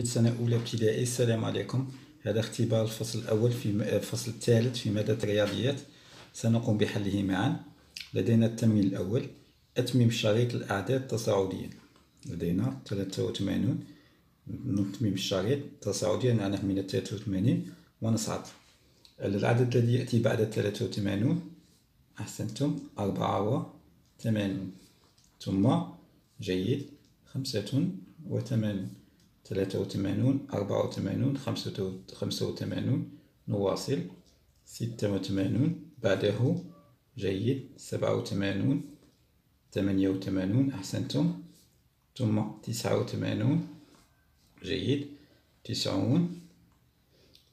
سنة أولى ابتدائي. السلام عليكم. هذا اختبار الفصل الأول في الفصل الثالث في مادة الرياضيات، سنقوم بحله معا. لدينا التمرين الأول: أتمم شريط الأعداد تصاعديا. لدينا 83، نتمم الشريط تصاعديا، نعرف من 83 ونصعد. العدد الذي يأتي بعد 83، أحسنتم، 84، ثم جيد، 85، 83، 84، 85، نواصل، 86، بعده جيد، 87، 88، أحسنتم، ثم 89، جيد، 90،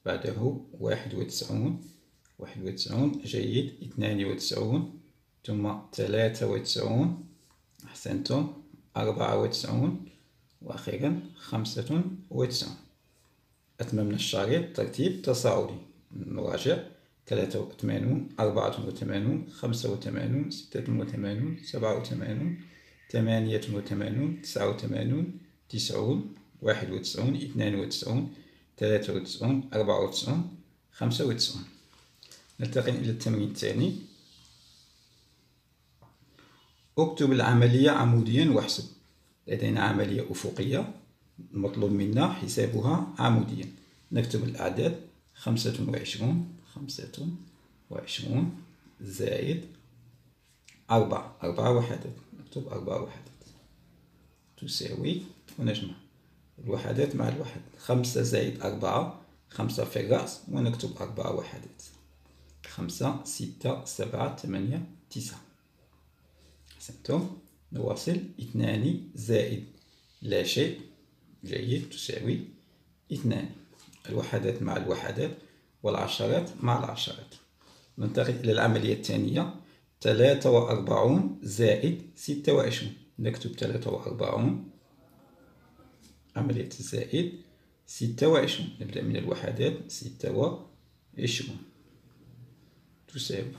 بعده 91، 91، جيد، 92، ثم 93، أحسنتم، 94، وأخيرا 95. أتممنا الشريط ترتيب تصاعدي. نراجع: 83، 84، 85، 86، 87، 88، 89، 90، 91، 92، 93، 94، 95. نلتقي إلى التمرين الثاني. اكتب العملية عموديا واحسب. لدينا عملية أفقية مطلوب منا حسابها عموديا. نكتب الأعداد: 25، 25 زائد 4، 4 وحدات، نكتب 4 وحدات تساوي، ونجمع الوحدات مع الوحدات، 5 زائد 4، 5 في الرأس ونكتب 4 وحدات، 5، 6، 7، 8، 9. أحسنتم. نواصل: 2 زائد لا شيء، جيد، تساوي 2، الوحدات مع الوحدات والعشرات مع العشرات. ننتقل إلى العملية الثانية: 43 زائد 26، نكتب 43، عملية زائد 26، نبدأ من الوحدات، 26 تساوي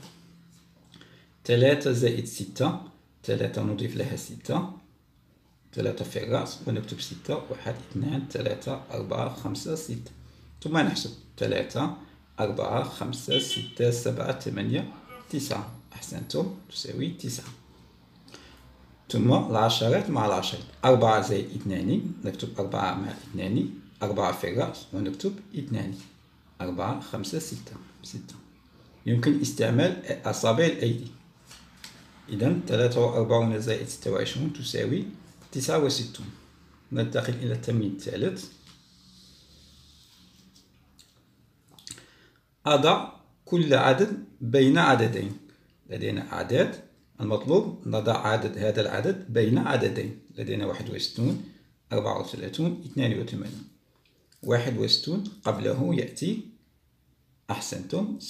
3 زائد 6، 3 نضيف لها 6، 3 في الرأس ونكتب 6، 1، 2، 3، 4، 5، 6، ثم نحسب 3، 4، 5، 6، 7، 8، 9. أحسنتم، تساوي 9. ثم العشرات مع العشرات، 4 زائد 2، نكتب 4 مع 2، 4 في الرأس ونكتب 2، 4، 5، 6، 6. يمكن استعمال أصابع الأيدي. إذا 43 زائد 26 تساوي 69. ننتقل إلى التمرين الثالث. أضع كل عدد بين عددين. لدينا أعداد، المطلوب نضع عدد، هذا العدد بين عددين. لدينا 61، 34، 82. 61 قبله يأتي، أحسنتم، 60،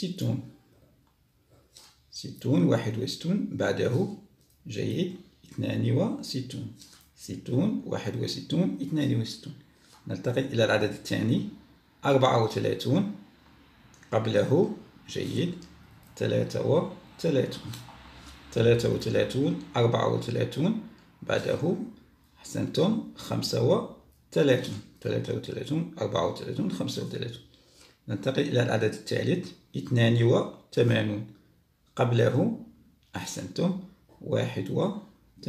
60، 61، بعده جيد، 62، 60، 61، 62. نلتقي إلى العدد الثاني: 34، قبله جيد، 33، 33، 34، بعده أحسنتم، 35، 33، 34، 35. ننتقل إلى العدد الثالث: 82، قبله أحسنتم، 81، 81، 82،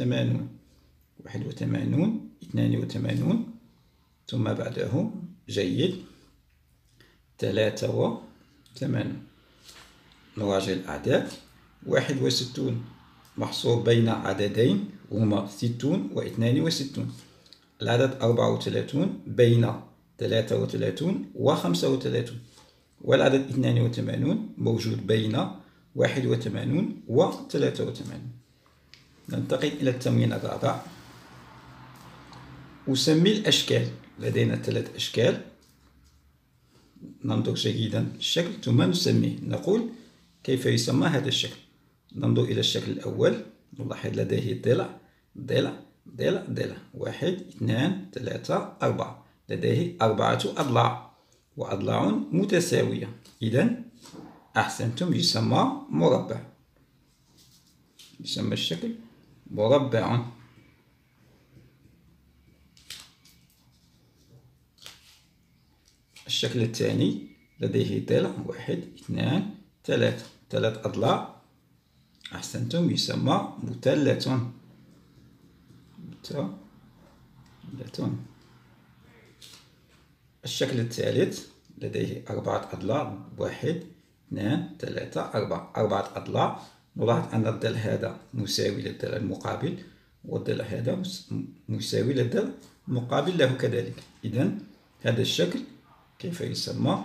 ثم بعده جيد، 83. نراجع الأعداد: 61 محصور بين عددين هما 60 و 62. العدد 34 بين 33 و 35، والعدد 82 موجود بين 81 و 83. ننتقل إلى التمرين الرابع. أسمي الأشكال. لدينا 3 أشكال، ننظر جيدا الشكل ثم نسميه، نقول كيف يسمى هذا الشكل. ننظر إلى الشكل الأول، نلاحظ لديه ضلع، ضلع، ضلع، ضلع، 1، 2، 3، 4، لديه 4 أضلاع وأضلاع متساوية. إذا أحسنتم، يسمى مربع، يسمى الشكل مربع. الشكل الثاني لديه ضلع 1 2 3 3 أضلاع. أحسنتم، يسمى مثلث. الشكل الثالث لديه 4 أضلاع 1 2 3 4 4 أضلاع. نلاحظ أن الضلع هذا مساوي للضلع المقابل، والضلع هذا مساوي للضلع المقابل له كذلك. إذا هذا الشكل كيف يسمى؟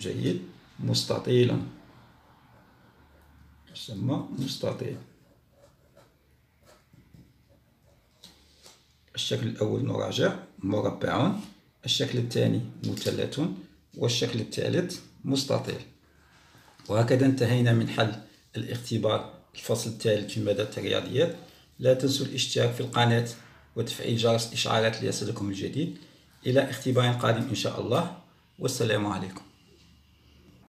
جيد، مستطيلا. يسمى مستطيل. الشكل الأول نراجع، مربع. الشكل الثاني مثلث، والشكل الثالث مستطيل. وهكذا انتهينا من حل الاختبار الفصل الثالث في مادة الرياضيات. لا تنسوا الاشتراك في القناة وتفعيل جرس الإشعارات ليصلكم الجديد. إلى اختبار قادم إن شاء الله، والسلام عليكم.